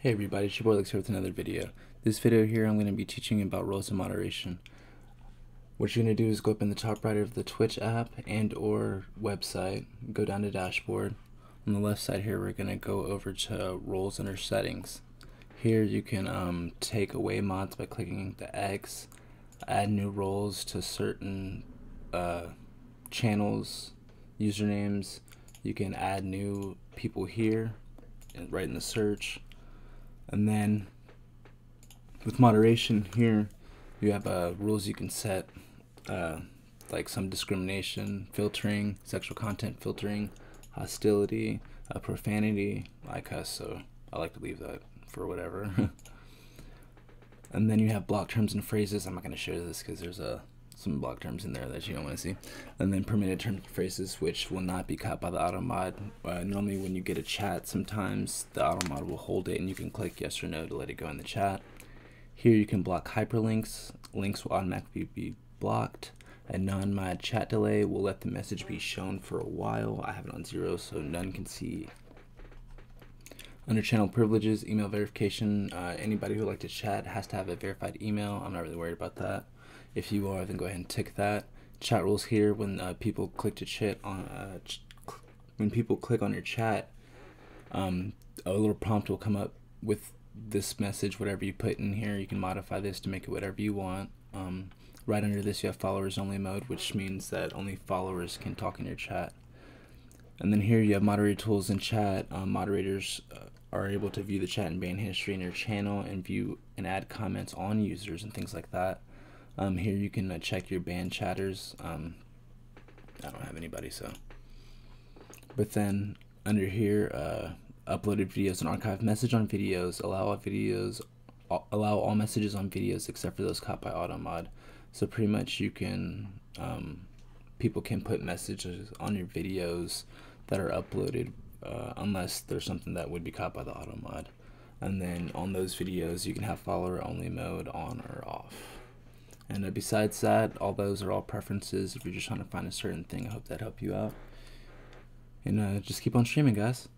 Hey everybody, it's your boy Lex here with another video. This video here I'm going to be teaching about roles and moderation. What you're going to do is go up in the top right of the Twitch app and or website, go down to dashboard. On the left side here we're going to go over to roles under settings. Here you can take away mods by clicking the X, add new roles to certain channels, usernames. You can add new people here and right in the search. And then with moderation here, you have rules you can set, like some discrimination, filtering, sexual content filtering, hostility, profanity, I cuss, so I like to leave that for whatever. And then you have block terms and phrases. I'm not going to share this because there's some block terms in there that you don't want to see. And then permitted terms and phrases, which will not be caught by the AutoMod. Normally when you get a chat, sometimes the AutoMod will hold it and you can click yes or no to let it go in the chat. Here you can block hyperlinks. Links will automatically be blocked. A non-mod chat delay will let the message be shown for a while. I have it on 0 so none can see. Under channel privileges, email verification, anybody who would like to chat has to have a verified email. I'm not really worried about that. If you are, then go ahead and tick that. Chat rules here, when people click to chat on, when people click on your chat, a little prompt will come up with this message, whatever you put in here. You can modify this to make it whatever you want. Right under this, you have followers only mode, which means that only followers can talk in your chat. And then here you have moderator tools in chat. Moderators are able to view the chat and ban history in your channel and view and add comments on users and things like that. Here you can check your banned chatters. I don't have anybody, so. But then under here, uploaded videos and archive message on videos. Allow all messages on videos except for those caught by AutoMod. So pretty much you can, people can put messages on your videos that are uploaded unless there's something that would be caught by the AutoMod. And then on those videos, you can have follower only mode on or off. And besides that, all those are all preferences. If you're just trying to find a certain thing, I hope that helped you out. And just keep on streaming, guys.